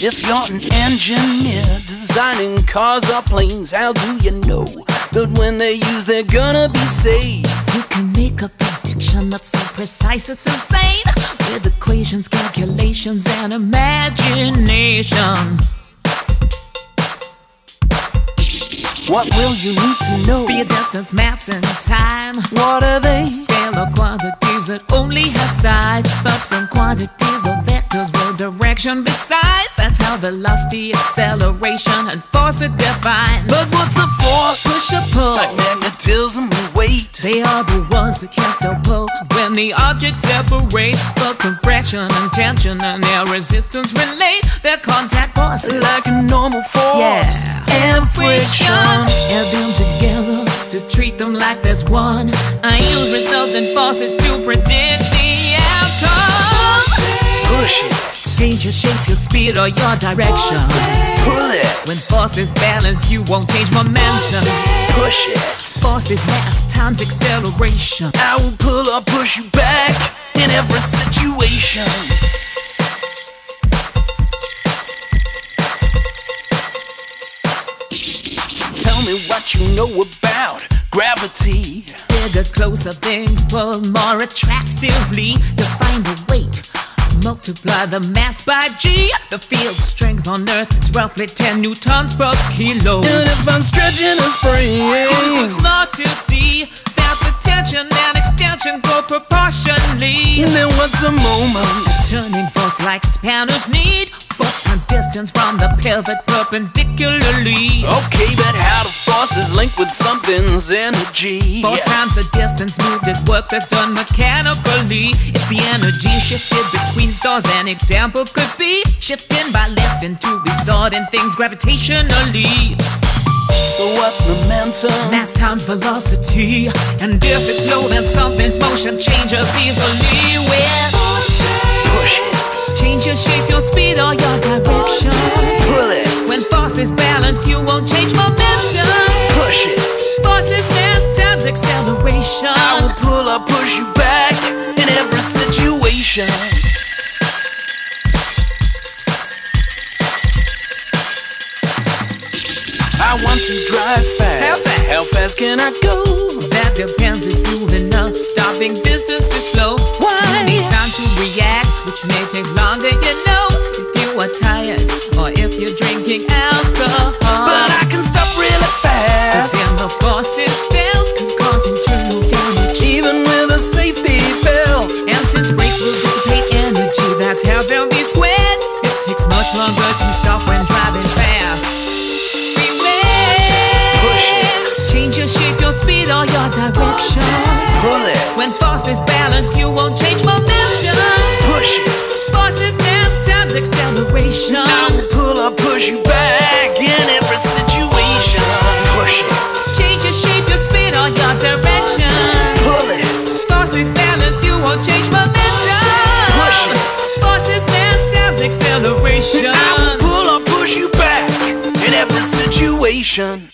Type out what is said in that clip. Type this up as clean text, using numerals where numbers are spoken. If you're an engineer designing cars or planes, how do you know that when they're used they're gonna be safe? You can make a prediction that's so precise it's insane, with equations, calculations, and imagination. What will you need to know? Speed, distance, mass, and time. What are they? Scale of quantities that only have size, but some quantities or vectors with direction besides. That's how velocity, acceleration, and force are defined. But what's a force? Push or pull, like magnetism and weight. They are the ones that can still pull when the objects separate. But compression and tension and their resistance relate. Their contact forces, like a normal force, yeah. And friction. Add them together to treat them like there's one. I use resultant forces to predict the outcome. Push it. Change your shape, your speed, or your direction. Pull it. When forces balance, you won't change momentum. Push it. Forces mass times acceleration. I will pull or push you back in every situation. Tell me what you know about gravity. Bigger, closer things pull more attractively. Define the weight, multiply the mass by G. The field strength on Earth is roughly 10 newtons per kilo. And if I'm stretching a spring, it's not to see that the tension and extension go proportionally. And then what's a moment? Turning force like spanners need. Force times distance from the pivot perpendicularly. Okay, but how do forces link with something's energy? Force times the distance moved is work that's done mechanically. If the energy shifted between stars, an example could be shifting by lifting to be stored in things gravitationally. So what's momentum? Mass times velocity. And if it's low, then something's motion changes easily with push it. Change your shape, your speed, or your direction. Pull it. When forces balance, you won't change momentum. Push it. Forces mass times acceleration. I will pull or push you back in every situation. I want to drive fast. How fast? How fast can I go? That depends if you've enough stopping distance is slow. Why? You need time to react, which may take longer, you know, if you are tired or if you're drinking alcohol. But I can stop really fast. Then the force is felt can cause internal damage, even with a safety belt. And since brakes will dissipate energy, that's how they'll be squared. It takes much longer to stop when driving fast. Change your shape, your speed, or your direction. Pull it. When forces balance, you won't change momentum. Push it. Forces mass times acceleration. I will pull or push you back in every situation. Push it. Change your shape, your speed, or your direction. Pull it. Forces balance, you won't change momentum. Push it. Forces mass times acceleration. I will pull or push you back in every situation.